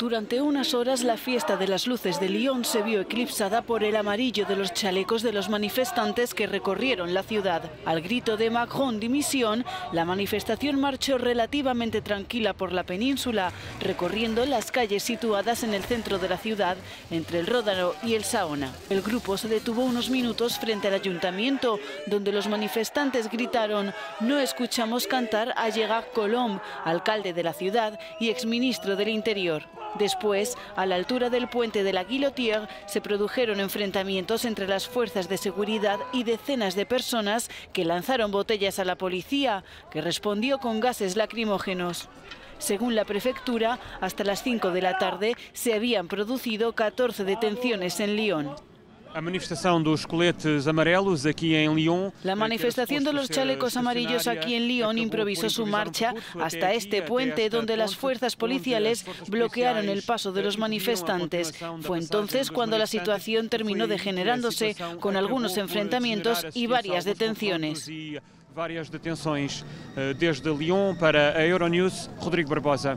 Durante unas horas, la fiesta de las luces de Lyon se vio eclipsada por el amarillo de los chalecos de los manifestantes que recorrieron la ciudad. Al grito de Macron, dimisión, la manifestación marchó relativamente tranquila por la península, recorriendo las calles situadas en el centro de la ciudad, entre el Ródano y el Saona. El grupo se detuvo unos minutos frente al ayuntamiento, donde los manifestantes gritaron: "No escuchamos cantar" a Gérard Collomb, alcalde de la ciudad y exministro del Interior. Después, a la altura del puente de la Guillotière, se produjeron enfrentamientos entre las fuerzas de seguridad y decenas de personas que lanzaron botellas a la policía, que respondió con gases lacrimógenos. Según la prefectura, hasta las 5 de la tarde se habían producido 14 detenciones en Lyon. La manifestación de los chalecos amarillos aquí en Lyon improvisó su marcha hasta este puente, donde las fuerzas policiales bloquearon el paso de los manifestantes. Fue entonces cuando la situación terminó degenerándose, con algunos enfrentamientos y varias detenciones. Desde Lyon para EuroNews, Rodrigo Barbosa.